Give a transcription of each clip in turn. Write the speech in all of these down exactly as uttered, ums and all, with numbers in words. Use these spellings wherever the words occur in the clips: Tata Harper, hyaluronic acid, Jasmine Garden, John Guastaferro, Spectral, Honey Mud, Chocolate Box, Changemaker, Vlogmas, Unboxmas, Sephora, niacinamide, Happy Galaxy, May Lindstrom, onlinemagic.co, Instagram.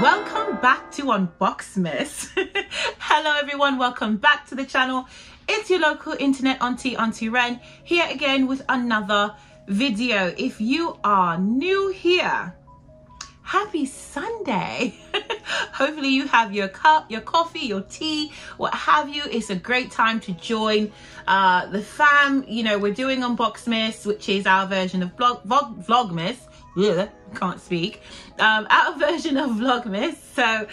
Welcome back to Unboxmas. Hello everyone, welcome back to the channel. It's your local internet auntie, Auntie Ren, here again with another video. If you are new here, happy Sunday. Hopefully you have your cup, your coffee, your tea, what have you. It's a great time to join uh, the fam. You know, we're doing Unboxmas, which is our version of vlog vlog Vlogmas. Ugh, can't speak um our version of Vlogmas, so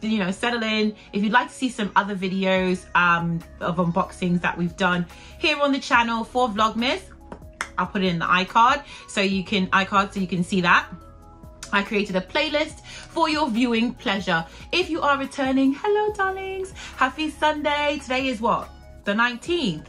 you know, settle in. If you'd like to see some other videos um of unboxings that we've done here on the channel for Vlogmas, I'll put it in the iCard so you can iCard so you can see that I created a playlist for your viewing pleasure. If you are returning, hello darlings, happy Sunday. Today is what, the nineteenth?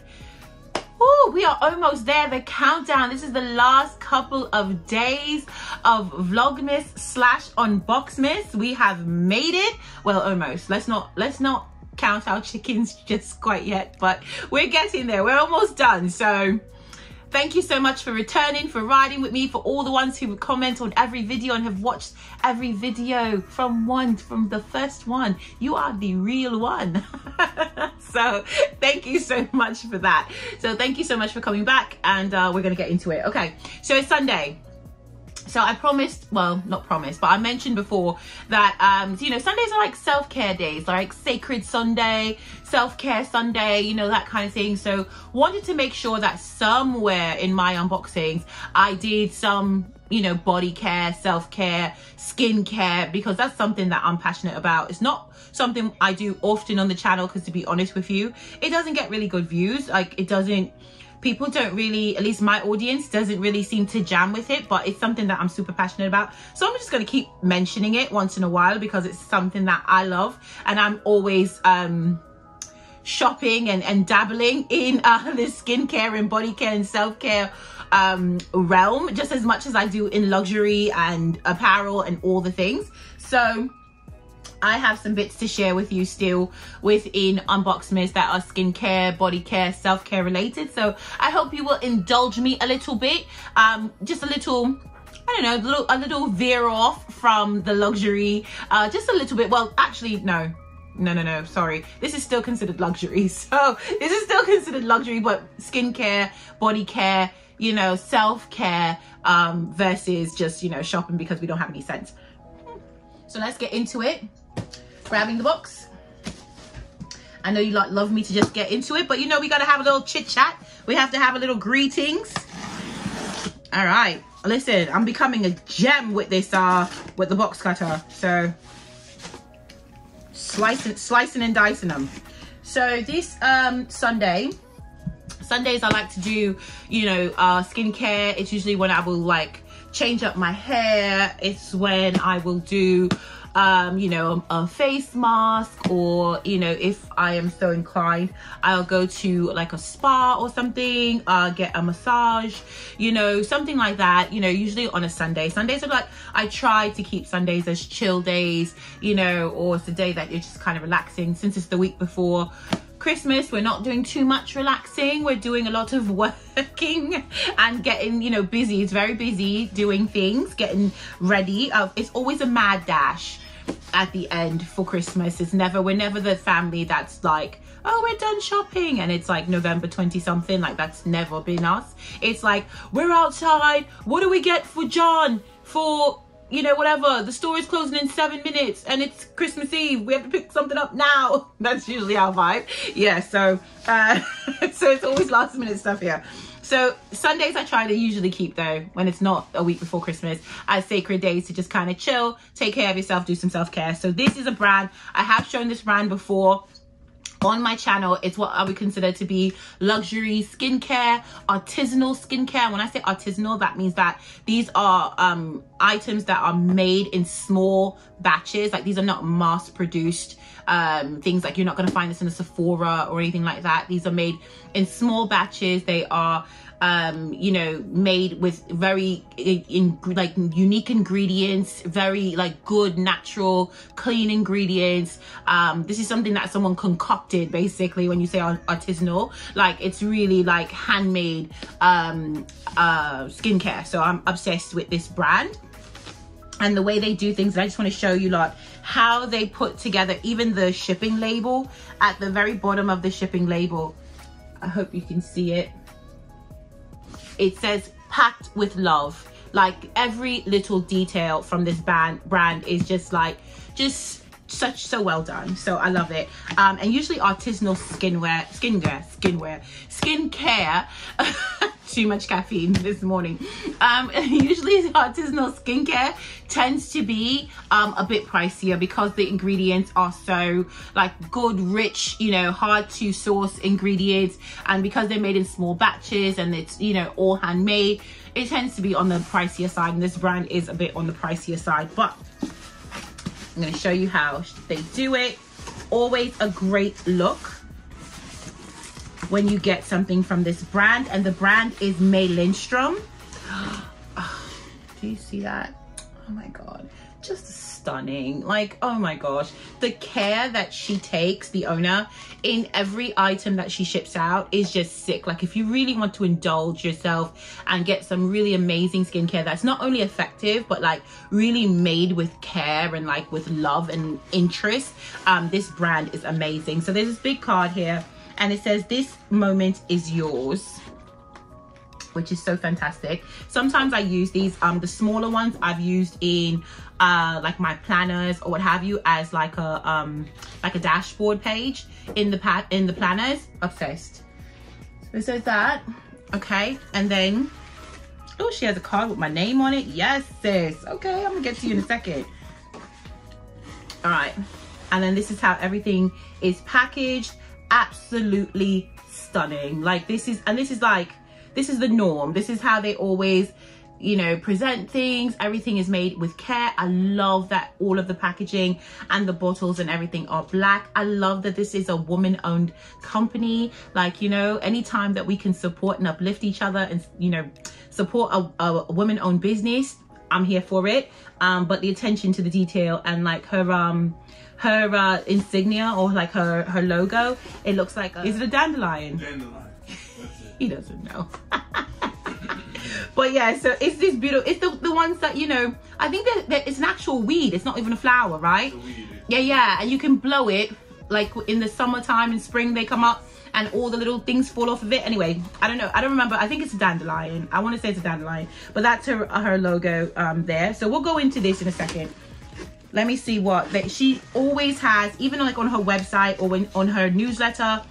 Oh, we are almost there, the countdown. This is the last couple of days of Vlogmas slash Unboxmas. We have made it. Well, almost. Let's not let's not count our chickens just quite yet, but we're getting there. We're almost done. So thank you so much for returning, for riding with me, for all the ones who comment on every video and have watched every video from one, from the first one. You are the real one. So thank you so much for that. So thank you so much for coming back, and uh, we're gonna get into it. Okay, so it's Sunday. So I promised, well, not promised, but I mentioned before that, um, you know, Sundays are like self-care days, like sacred Sunday, self-care Sunday, you know, that kind of thing. So wanted to make sure that somewhere in my unboxings, I did some, you know, body care, self-care, skincare, because that's something that I'm passionate about. It's not something I do often on the channel, because to be honest with you, it doesn't get really good views. Like it doesn't, people don't really, at least my audience doesn't really seem to jam with it, but it's something that I'm super passionate about. So I'm just going to keep mentioning it once in a while because it's something that I love, and I'm always um, shopping and, and dabbling in uh, the skincare and body care and self-care um, realm, just as much as I do in luxury and apparel and all the things. So I have some bits to share with you still within Unboxmas that are skincare, body care, self-care related. So I hope you will indulge me a little bit, um, just a little, I don't know, a little, a little veer off from the luxury, uh, just a little bit. Well, actually, no. No, no, no, sorry. This is still considered luxury. So this is still considered luxury, but skincare, body care, you know, self-care um, versus just, you know, shopping because we don't have any sense. So let's get into it. Grabbing the box. I know you like love me to just get into it, but you know we gotta have a little chit chat. We have to have a little greetings. All right, listen, I'm becoming a gem with this uh with the box cutter. So slicing, slicing and dicing them. So this um Sunday, Sundays I like to do, you know, uh, skincare. It's usually when I will like change up my hair. It's when I will do. Um, you know, a face mask, or, you know, if I am so inclined, I'll go to like a spa or something, uh, get a massage, you know, something like that, you know, usually on a Sunday. Sundays are like, I try to keep Sundays as chill days, you know, or it's a day that you're just kind of relaxing. Since it's the week before Christmas, we're not doing too much relaxing. We're doing a lot of working and getting, you know, busy. It's very busy doing things, getting ready. Uh, it's always a mad dash at the end for Christmas. It's never, we're never the family that's like, oh, we're done shopping and it's like November twentieth something. Like that's never been us. It's like, we're outside, what do we get for John for, you know, whatever, the store is closing in seven minutes and it's Christmas Eve, we have to pick something up now. That's usually our vibe. Yeah, so uh so it's always last minute stuff here. So Sundays I try to usually keep, though, when it's not a week before Christmas, as sacred days to just kind of chill, take care of yourself, do some self-care. So this is a brand, I have shown this brand before on my channel is what I would consider to be luxury skincare, artisanal skincare. When I say artisanal, that means that these are um, items that are made in small batches. Like, these are not mass produced um, things. Like, you're not going to find this in a Sephora or anything like that. These are made in small batches. They are um you know made with very in like unique ingredients, very like good natural clean ingredients. Um this is something that someone concocted, basically. When you say artisanal, like, it's really like handmade um uh skincare. So I'm obsessed with this brand and the way they do things. And I just want to show you like how they put together even the shipping label. At the very bottom of the shipping label, I hope you can see it, it says packed with love. Like, every little detail from this band brand is just like just such so well done. So I love it. Um and usually artisanal skinwear skinwear skinwear skincare too much caffeine this morning. Um usually artisanal skincare tends to be um a bit pricier because the ingredients are so like good, rich, you know, hard to source ingredients, and because they're made in small batches and it's, you know, all handmade, it tends to be on the pricier side. And this brand is a bit on the pricier side, but I'm going to show you how they do it. Always a great look when you get something from this brand, and the brand is May Lindstrom. Oh, do you see that? Oh my god, just stunning. Like, oh my gosh, the care that she takes, the owner, in every item that she ships out is just sick. Like, if you really want to indulge yourself and get some really amazing skincare that's not only effective but like really made with care and like with love and interest, um this brand is amazing. So there's this big card here and it says this moment is yours, which is so fantastic. Sometimes I use these, um, the smaller ones I've used in uh, like my planners or what have you as like a um, like a dashboard page in the pa in the planners. Obsessed. So it says that, okay, and then, oh, she has a card with my name on it. Yes, sis. Okay, I'm gonna get to you in a second. All right, and then this is how everything is packaged. Absolutely stunning. Like, this is, and this is like, this is the norm. This is how they always, you know, present things. Everything is made with care. I love that all of the packaging and the bottles and everything are black. I love that this is a woman-owned company. Like, you know, anytime that we can support and uplift each other and, you know, support a, a woman-owned business, I'm here for it. Um, but the attention to the detail and like her, um, her uh, insignia or like her, her logo, it looks like, a, is it a dandelion? Dandelion. He doesn't know. But yeah, so it's this beautiful, it's the, the ones that, you know, I think that, that it's an actual weed. It's not even a flower, right? It's a weed. Yeah, yeah. And you can blow it like in the summertime and spring, they come up and all the little things fall off of it. Anyway, I don't know. I don't remember. I think it's a dandelion. I want to say it's a dandelion, but that's her, her logo um, there. So we'll go into this in a second. Let me see what that she always has, even like on her website or when on her newsletter,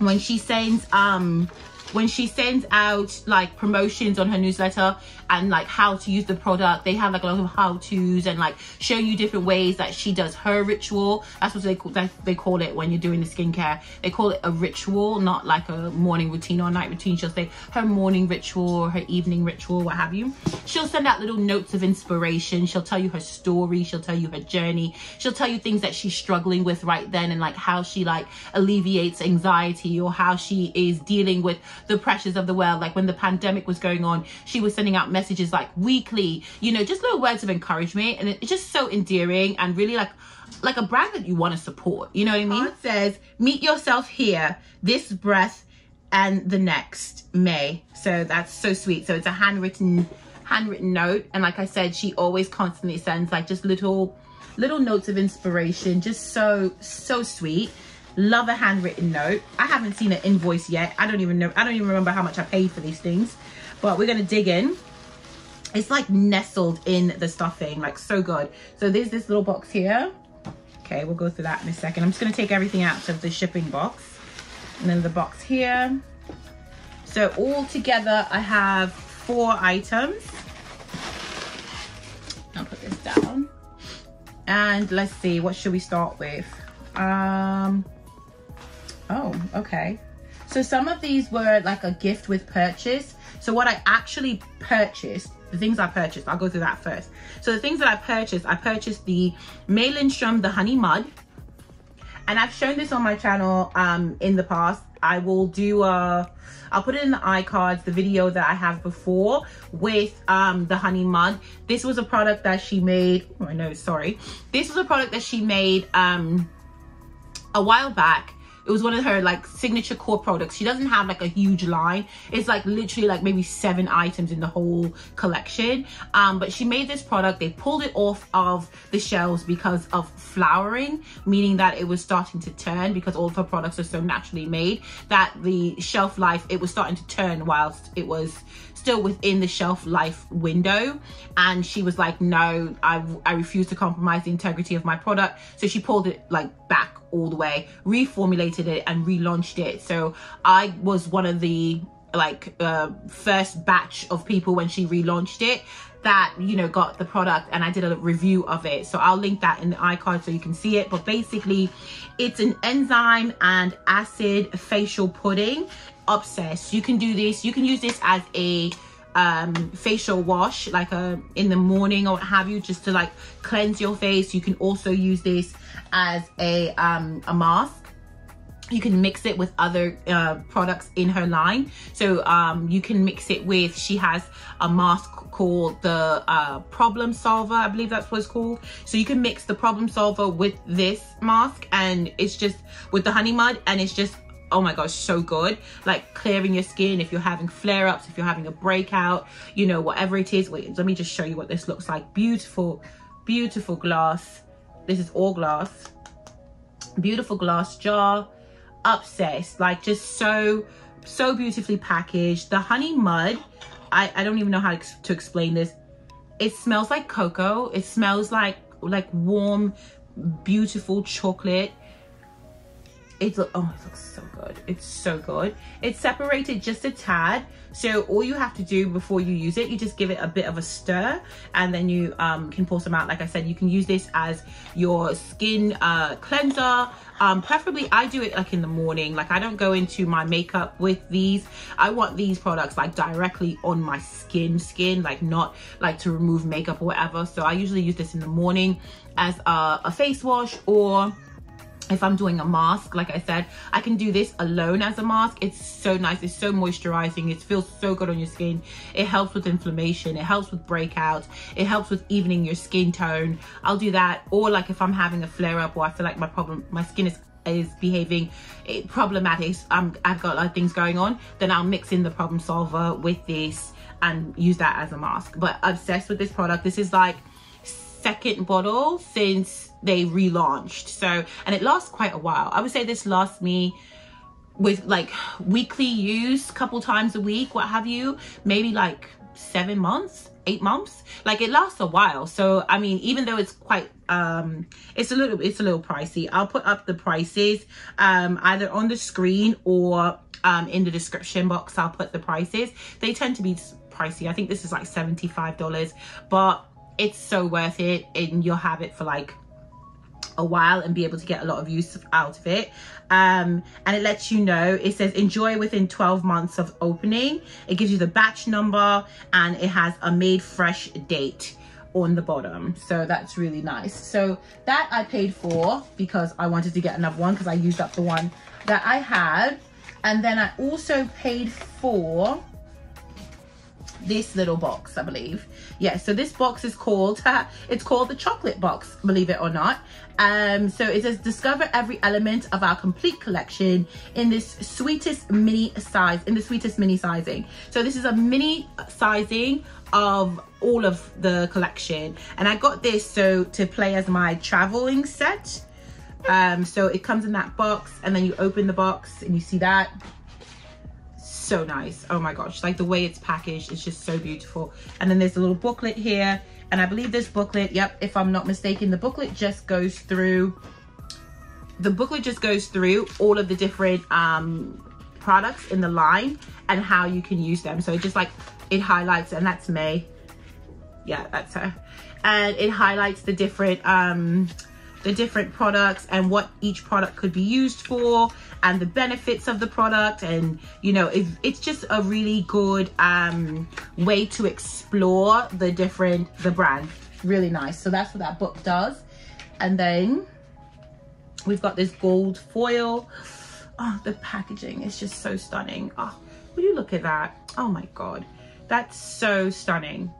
when she sends, um, when she sends out like promotions on her newsletter and like how to use the product, they have like a lot of how-tos and like show you different ways that she does her ritual. That's what they call, that they call it when you're doing the skincare. They call it a ritual, not like a morning routine or night routine. She'll say her morning ritual or her evening ritual, what have you. She'll send out little notes of inspiration. She'll tell you her story. She'll tell you her journey. She'll tell you things that she's struggling with right then and like how she like alleviates anxiety or how she is dealing with the pressures of the world. Like when the pandemic was going on, she was sending out messages like weekly, you know, just little words of encouragement, and it's just so endearing and really like like a brand that you want to support, you know what I mean? It says meet yourself here, this breath and the next, May. So that's so sweet. So it's a handwritten handwritten note, and like I said, she always constantly sends like just little little notes of inspiration. Just so so sweet. Love a handwritten note. I haven't seen an invoice yet. I don't even know. I don't even remember how much I paid for these things, but we're going to dig in. It's like nestled in the stuffing, like so good. So there's this little box here. Okay, we'll go through that in a second. I'm just going to take everything out of the shipping box and then the box here. So all together, I have four items. I'll put this down and let's see, what should we start with? Um, Oh, okay. So some of these were like a gift with purchase. So what I actually purchased, the things I purchased, I'll go through that first. So the things that I purchased, I purchased the May Lindstrom, the Honey Mud. And I've shown this on my channel um, in the past. I will do, uh, I'll put it in the iCards, the video that I have before with um, the Honey Mud. This was a product that she made, oh no, sorry. This was a product that she made um, a while back. It was one of her like signature core products. She doesn't have like a huge line. It's like literally like maybe seven items in the whole collection. Um, but she made this product. They pulled it off of the shelves because of flowering, meaning that it was starting to turn because all of her products are so naturally made that the shelf life, it was starting to turn whilst it was still within the shelf life window. And she was like, no, I, I refuse to compromise the integrity of my product. So she pulled it like back all the way, reformulated it and relaunched it. So I was one of the like uh, first batch of people when she relaunched it that, you know, got the product, and I did a review of it. So I'll link that in the iCard so you can see it. But basically it's an enzyme and acid facial pudding. Obsessed. You can do this. You can use this as a um facial wash, like a in the morning or what have you, just to like cleanse your face. You can also use this as a um a mask. You can mix it with other uh, products in her line. So um you can mix it with, she has a mask called the uh Problem Solver, I believe that's what it's called. So you can mix the Problem Solver with this mask, and it's just with the Honey Mud, and it's just, oh my gosh, so good. Like clearing your skin if you're having flare-ups, if you're having a breakout, you know, whatever it is. Wait, let me just show you what this looks like. Beautiful, beautiful glass. This is all glass. Beautiful glass jar. Obsessed. Like just so, so beautifully packaged. The Honey Mud, I, I don't even know how to explain this. It smells like cocoa. It smells like, like warm, beautiful chocolate. It look, oh, it looks so good. It's so good. It's separated just a tad. So all you have to do before you use it, you just give it a bit of a stir, and then you um, can pour some out. Like I said, you can use this as your skin uh, cleanser. Um, preferably, I do it like in the morning. Like I don't go into my makeup with these. I want these products like directly on my skin, skin, like not like to remove makeup or whatever. So I usually use this in the morning as a, a face wash, or if I'm doing a mask, like I said, I can do this alone as a mask. It's so nice. It's so moisturizing. It feels so good on your skin. It helps with inflammation. It helps with breakouts. It helps with evening your skin tone. I'll do that. Or like if I'm having a flare up, or I feel like my problem, my skin is is behaving problematic, um, I've got a lot of things going on, then I'll mix in the Problem Solver with this and use that as a mask. But obsessed with this product. This is like second bottle since they relaunched, so, and it lasts quite a while. I would say this lasts me with like weekly use, couple times a week, what have you, maybe like seven months, eight months. Like it lasts a while. So I mean, even though it's quite um it's a little it's a little pricey, I'll put up the prices um either on the screen or um in the description box. I'll put the prices. They tend to be pricey. I think this is like seventy-five dollars, but it's so worth it, and you'll have it for like a while and be able to get a lot of use out of it. Um and it lets you know, it says enjoy within twelve months of opening. It gives you the batch number, and it has a made fresh date on the bottom, so that's really nice. So that I paid for because I wanted to get another one because I used up the one that I had. And then I also paid for this little box, I believe. Yeah, so this box is called it's called the chocolate box, believe it or not. Um so it says discover every element of our complete collection in this sweetest mini size in the sweetest mini sizing. So this is a mini sizing of all of the collection, and I got this so to play as my traveling set. Um so it comes in that box, and then you open the box and you see that. So nice. Oh my gosh, like the way it's packaged, it's just so beautiful. And then there's a little booklet here, and I believe this booklet, yep, if I'm not mistaken, the booklet just goes through the booklet just goes through all of the different um products in the line and how you can use them. So it just like it highlights, and that's May, yeah, that's her, and it highlights the different um the different products and what each product could be used for and the benefits of the product. And, you know, it, it's just a really good um, way to explore the different, the brand. Really nice. So that's what that book does. And then we've got this gold foil. Oh, the packaging is just so stunning. Oh, will you look at that? Oh my God, that's so stunning.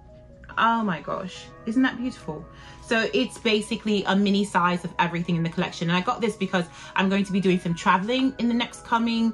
Oh my gosh, isn't that beautiful? So it's basically a mini size of everything in the collection. And I got this because I'm going to be doing some traveling in the next coming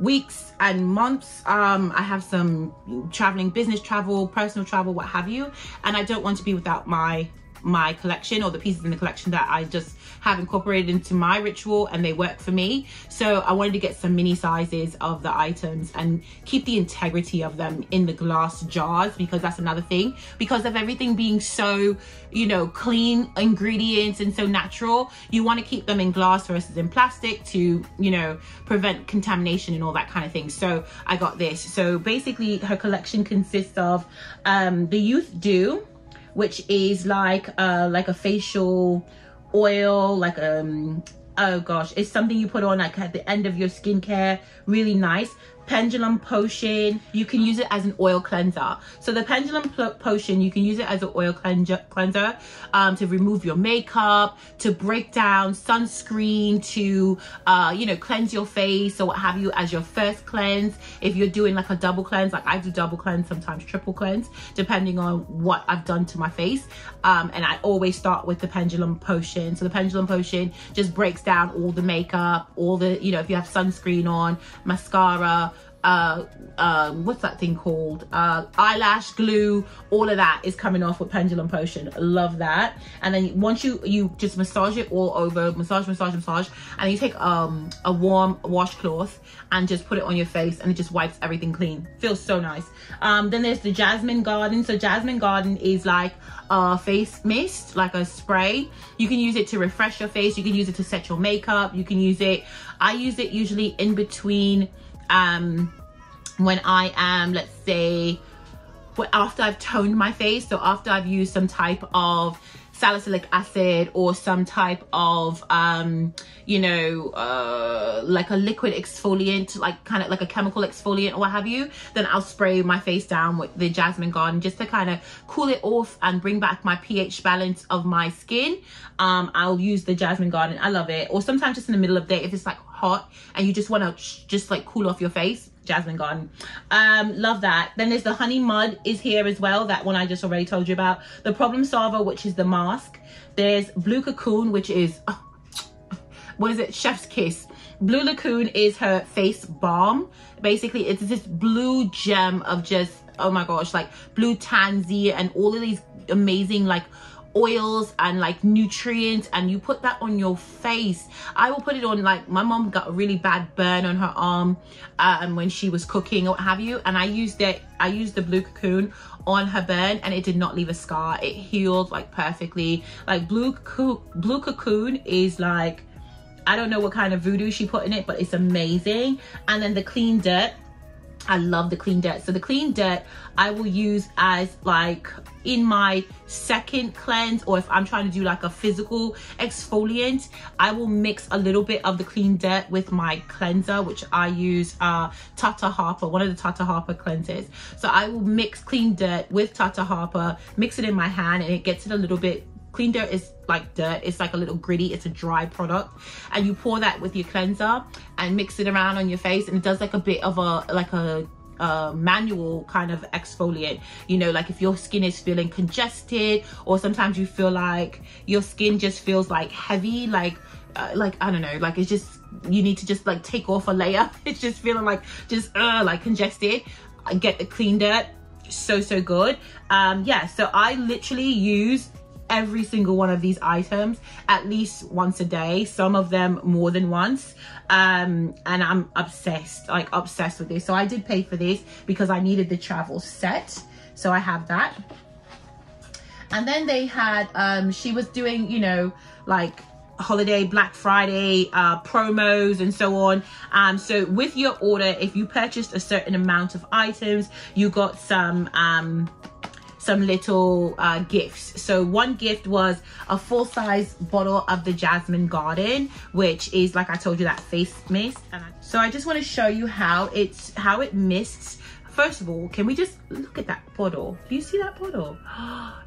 weeks and months. Um, I have some traveling, business travel, personal travel, what have you. And I don't want to be without my my collection or the pieces in the collection that I just have incorporated into my ritual, and they work for me. So I wanted to get some mini sizes of the items and keep the integrity of them in the glass jars, because that's another thing, because of everything being so, you know, clean ingredients and so natural, you want to keep them in glass versus in plastic to, you know, prevent contamination and all that kind of thing. So I got this. So basically her collection consists of um the Youth Dew, which is like uh like a facial oil, like um oh gosh, it's something you put on like at the end of your skincare. Really nice. Pendulum Potion, you can use it as an oil cleanser. So the Pendulum Potion, you can use it as an oil cleanser cleanser um to remove your makeup, to break down sunscreen, to uh you know, cleanse your face or what have you as your first cleanse. If you're doing like a double cleanse, like I do double cleanse, sometimes triple cleanse, depending on what I've done to my face, um and I always start with the Pendulum Potion. So the Pendulum Potion just breaks down all the makeup, all the, you know, if you have sunscreen on, mascara, uh uh what's that thing called, uh eyelash glue, all of that is coming off with Pendulum Potion. Love that. And then once you you just massage it all over, massage massage massage and you take um a warm washcloth and just put it on your face, and it just wipes everything clean. Feels so nice. Um then there's the Jasmine Garden. So Jasmine Garden is like a face mist, like a spray. You can use it to refresh your face, you can use it to set your makeup, you can use it, I use it usually in between um when I am, let's say, after I've toned my face, so after I've used some type of salicylic acid or some type of um you know uh like a liquid exfoliant, like kind of like a chemical exfoliant or what have you, then I'll spray my face down with the Jasmine Garden just to kind of cool it off and bring back my pH balance of my skin. um I'll use the Jasmine Garden, I love it. Or sometimes just in the middle of the day if it's like hot and you just want to just like cool off your face, Jasmine Garden. Um love that. Then there's the Honey Mud is here as well, that one I just already told you about. The Problem Solver, which is the mask. There's Blue Cocoon, which is oh, what is it, Chef's Kiss. Blue Cocoon is her face balm. Basically it's this blue gem of just, oh my gosh, like blue tansy and all of these amazing like oils and like nutrients, and you put that on your face. I will put it on, like my mom got a really bad burn on her arm um when she was cooking or what have you, and I used it I used the Blue Cocoon on her burn and it did not leave a scar. It healed like perfectly. Like blue co blue cocoon is like, I don't know what kind of voodoo she put in it, but it's amazing. And then the Clean Dirt, I love the Clean Dirt. So the Clean Dirt I will use as like in my second cleanse, or if I'm trying to do like a physical exfoliant, I will mix a little bit of the Clean Dirt with my cleanser, which I use uh Tata Harper, one of the Tata Harper cleansers. So I will mix Clean Dirt with Tata Harper, mix it in my hand, and it gets it a little bit. Clean Dirt is like dirt, it's like a little gritty, it's a dry product, and you pour that with your cleanser and mix it around on your face, and it does like a bit of a like a Uh, manual kind of exfoliant, you know, like if your skin is feeling congested, or sometimes you feel like your skin just feels like heavy, like uh, like I don't know, like it's just, you need to just like take off a layer. It's just feeling like just uh, like congested. I get the Clean Dirt, so so good. Um yeah, so I literally use every single one of these items at least once a day, some of them more than once, um and I'm obsessed, like obsessed with this. So I did pay for this because I needed the travel set, so I have that. And then they had um she was doing, you know, like holiday Black Friday uh promos and so on. Um so with your order, if you purchased a certain amount of items, you got some um some little uh, gifts. So one gift was a full-size bottle of the Jasmine Garden, which is, like I told you, that face mist. And I, so I just want to show you how it's how it mists. First of all, can we just look at that bottle? Do you see that bottle?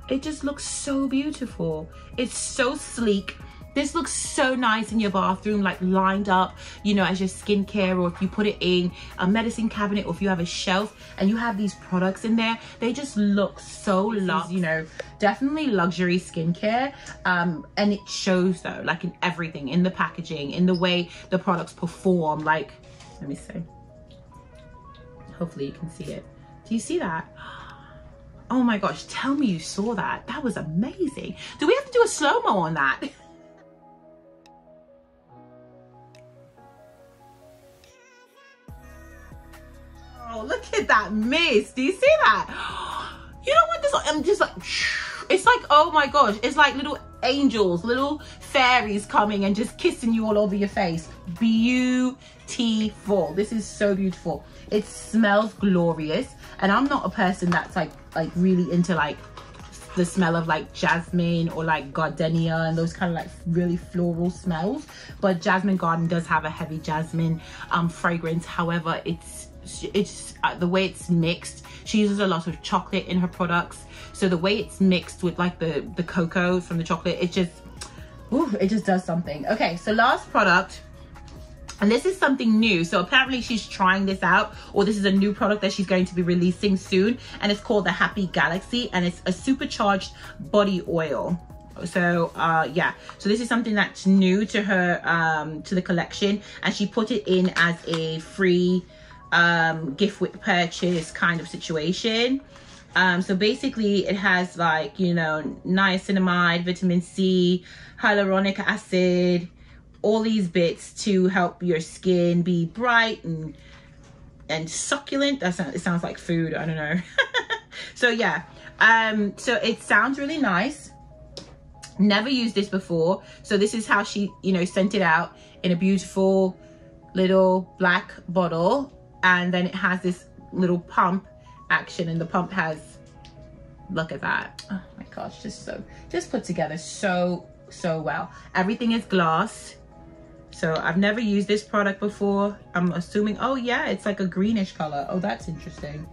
It just looks so beautiful. It's so sleek. This looks so nice in your bathroom, like lined up, you know, as your skincare, or if you put it in a medicine cabinet, or if you have a shelf and you have these products in there, they just look so luxe, you know, definitely luxury skincare. Um, and it shows though, like in everything, in the packaging, in the way the products perform. Like, let me see, hopefully you can see it. Do you see that? Oh my gosh, tell me you saw that. That was amazing. Do we have to do a slow-mo on that? Oh, look at that mist. Do you see that? You know what, this, I'm just like, it's like, oh my gosh, it's like little angels, little fairies coming and just kissing you all over your face. Beautiful. This is so beautiful. It smells glorious. And I'm not a person that's like like really into like the smell of like jasmine or like gardenia and those kind of like really floral smells, but Jasmine Garden does have a heavy jasmine um fragrance. However, it's it's uh, the way it's mixed, she uses a lot of chocolate in her products, so the way it's mixed with like the the cocoa from the chocolate, it just ooh, it just does something. Okay, so last product, and this is something new, so apparently she's trying this out, or this is a new product that she's going to be releasing soon, and it's called the Happy Galaxy, and it's a supercharged body oil. So uh yeah, so this is something that's new to her, um to the collection, and she put it in as a free um gift with purchase kind of situation. Um so basically it has like, you know, niacinamide, vitamin C, hyaluronic acid, all these bits to help your skin be bright and and succulent. That sounds, it sounds like food, I don't know. So yeah, um so it sounds really nice. Never used this before, so this is how she, you know, sent it out in a beautiful little black bottle. And then it has this little pump action, and the pump has, look at that. Oh my gosh, just so, just put together so, so well. Everything is glass. So I've never used this product before. I'm assuming, oh yeah, it's like a greenish color. Oh, that's interesting.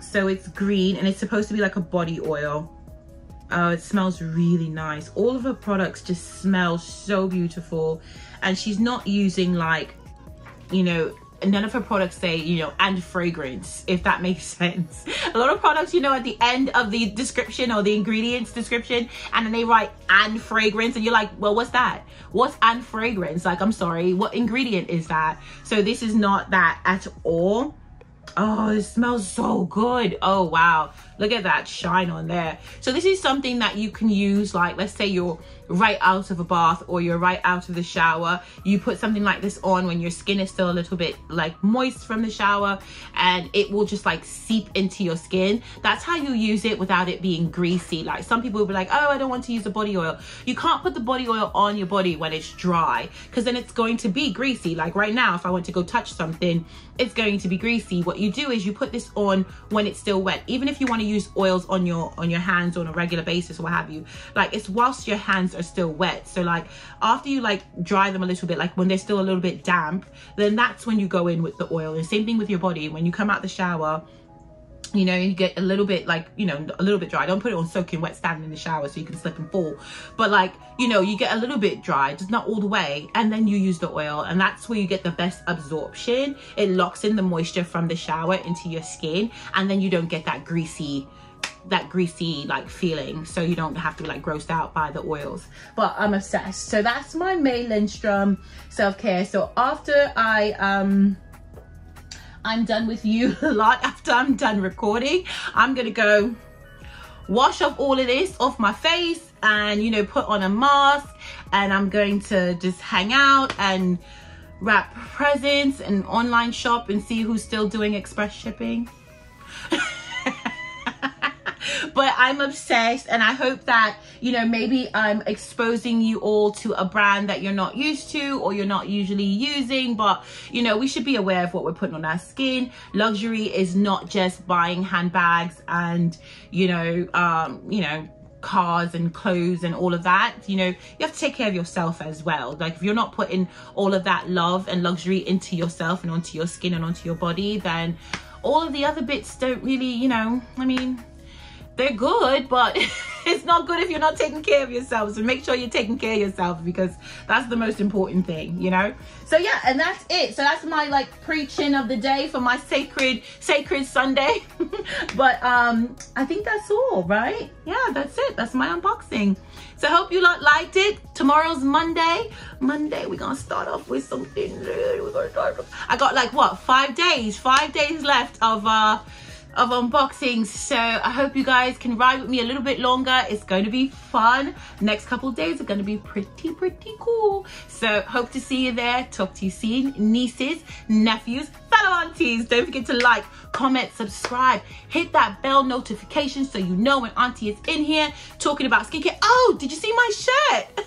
So it's green and it's supposed to be like a body oil. Oh, it smells really nice. All of her products just smell so beautiful. And she's not using like, you know, none of her products say, you know, and fragrance, if that makes sense. A lot of products, you know, at the end of the description or the ingredients description, and then they write and fragrance, and you're like, well, what's that? What's and fragrance? Like, I'm sorry, what ingredient is that? So this is not that at all. Oh, it smells so good. Oh wow, look at that shine on there. So this is something that you can use, like, let's say you're right out of a bath or you're right out of the shower, you put something like this on when your skin is still a little bit like moist from the shower, and it will just like seep into your skin. That's how you use it without it being greasy. Like some people will be like, oh, I don't want to use the body oil. You can't put the body oil on your body when it's dry, because then it's going to be greasy. Like right now, if I want to go touch something, it's going to be greasy. What you do is you put this on when it's still wet. Even if you want to use oils on your on your hands on a regular basis or what have you, like it's whilst your hands are still wet. So like after you like dry them a little bit, like when they're still a little bit damp, then that's when you go in with the oil. And same thing with your body. When you come out the shower, you know, you get a little bit like, you know, a little bit dry. Don't put it on soaking wet standing in the shower so you can slip and fall, but like, you know, you get a little bit dry, just not all the way, and then you use the oil, and that's where you get the best absorption. It locks in the moisture from the shower into your skin, and then you don't get that greasy that greasy like feeling, so you don't have to be like grossed out by the oils. But I'm obsessed. So that's my May Lindstrom self-care. So after I um I'm done with you a lot, after I'm done recording, I'm gonna go wash off all of this off my face, and you know, put on a mask, and I'm going to just hang out and wrap presents and online shop and see who's still doing express shipping. But I'm obsessed, and I hope that, you know, maybe I'm exposing you all to a brand that you're not used to or you're not usually using. But, you know, we should be aware of what we're putting on our skin. Luxury is not just buying handbags and, you know, um, you know, cars and clothes and all of that. You know, you have to take care of yourself as well. Like, if you're not putting all of that love and luxury into yourself and onto your skin and onto your body, then all of the other bits don't really, you know, I mean, they're good, but it's not good if you're not taking care of yourself. So make sure you're taking care of yourself, because that's the most important thing, you know. So yeah, and that's it. So that's my like preaching of the day for my sacred sacred Sunday. But um I think that's all, right? Yeah, that's it. That's my unboxing. So hope you lot liked it. Tomorrow's Monday. Monday, we're gonna start off with something. We're gonna start off. I got like what, five days, five days left of uh of unboxings, so I hope you guys can ride with me a little bit longer. It's going to be fun. Next couple of days are going to be pretty pretty cool, so hope to see you there. Talk to you soon, nieces, nephews, fellow aunties. Don't forget to like, comment, subscribe, hit that bell notification so you know when auntie is in here talking about skincare. Oh, did you see my shirt?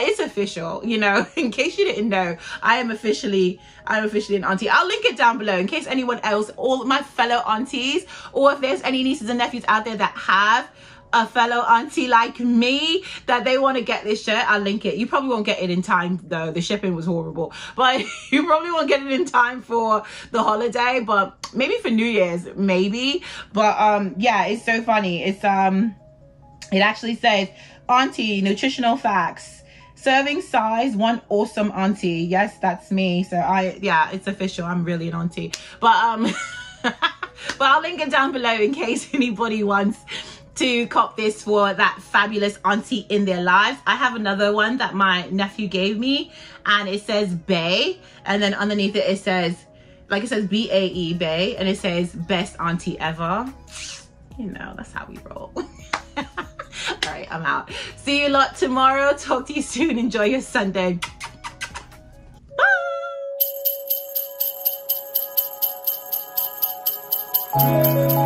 It's official, you know, in case you didn't know. I am officially I'm officially an auntie. I'll link it down below in case anyone else, all my fellow aunties, or if there's any nieces and nephews out there that have a fellow auntie like me that they want to get this shirt, I'll link it. You probably won't get it in time though, the shipping was horrible, but you probably won't get it in time for the holiday, but maybe for New Year's, maybe. But um yeah, it's so funny. It's um it actually says auntie nutritional facts, serving size, one awesome auntie. Yes, that's me. So I, yeah, it's official, I'm really an auntie. But um but I'll link it down below in case anybody wants to cop this for that fabulous auntie in their lives. I have another one that my nephew gave me, and it says bae, and then underneath it it says, like, it says B A E, bae, and it says best auntie ever. You know, that's how we roll. All right, I'm out. See you lot tomorrow. Talk to you soon. Enjoy your Sunday. Bye.